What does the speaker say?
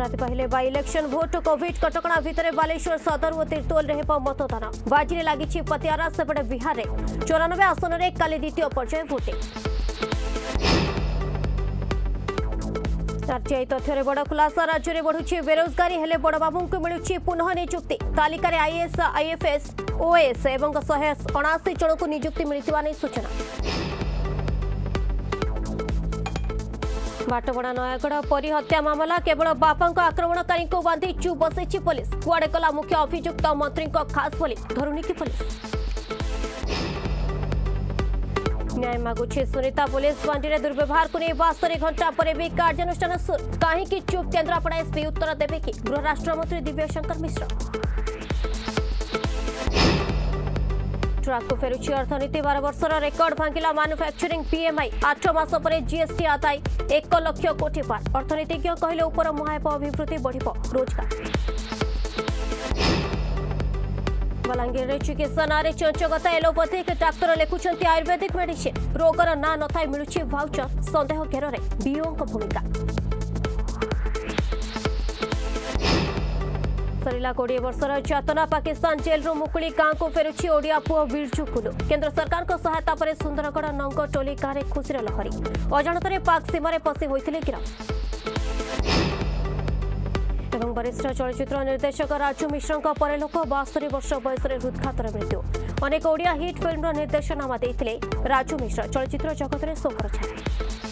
संक्रांति पहले by election भोट covid कटकणा भितर बालेश्वर सदर और तिर्तोल मतदान बाजी लगी पतियारा सेपटे बिहार में 94 आसन में काली द्वितीय पर्याय भोटिंग। आरटीआई तथ्य बड़ खुलासा, राज्य में बढ़ुची बेरोजगारी हेले बड़बाबू को मिलुची पुनः नियुक्ति। तालिकार आईएएस आईएफएस ओएस एवं 179 जन को नियुक्ति मिलता नहीं सूचना। बाटबड़ा नयगढ़ परी हत्या मामला केवल बापांक आक्रमणकारी को बांधि चुप बसैछि पुलिस। कुआडे कला मुख्य अभियुक्त मंत्री को खास बोली धरुनी की पुलिस। न्याय मागुछे सुनीता पुलिस बांडी दुर्व्यवहार को नहीं 72 घंटा पर भी कार्यानुष्ठान शुरू। कहीं चुप केन्द्रापड़ा एसपी उत्तर देवे कि गृह राष्ट्र मंत्री दिव्यशंकर मिश्र। ट्रक को फेरुची अर्थनीति 12 वर्षर रेकर्ड भांगिला मानुफैक्चरिंग पीएमआई 8 मास पर जीएसटी आदाय 1 लाख कोटी पार। अर्थनीतिज्ञ कहले उपर मुहायप अभिवृद्धि बढ़ रोजगार। बलांगीर चिकित्सा नारे चंचकता एलोपैथिक डाक्तर लिखुंट आयुर्वेदिक मेडिसिन रोगर ना नथाय मिलुची भाउचर। सन्देह घेर में बीओं भूमिका। सरला 20 वर्षर चेतना पाकिस्तान जेल रु मुकुली गांव को फेरुची ओडिया पुओ बिरजू कुलू। केंद्र सरकार को सहायता पर सुंदरगढ़ नंग टोली गांव खुशी लहरी। अजाणतरे पाक सीमार पशि होते गिरफ। एवं वरिष्ठ चलचित्र निर्देशक राजू मिश्र परलोक 72 वर्ष बयसर हृदघातर मृत्यु। अनेक ओडिया हिट फिल्म निर्देशनामा देते राजू मिश्र चलचित्र जगत में शोकर छाया।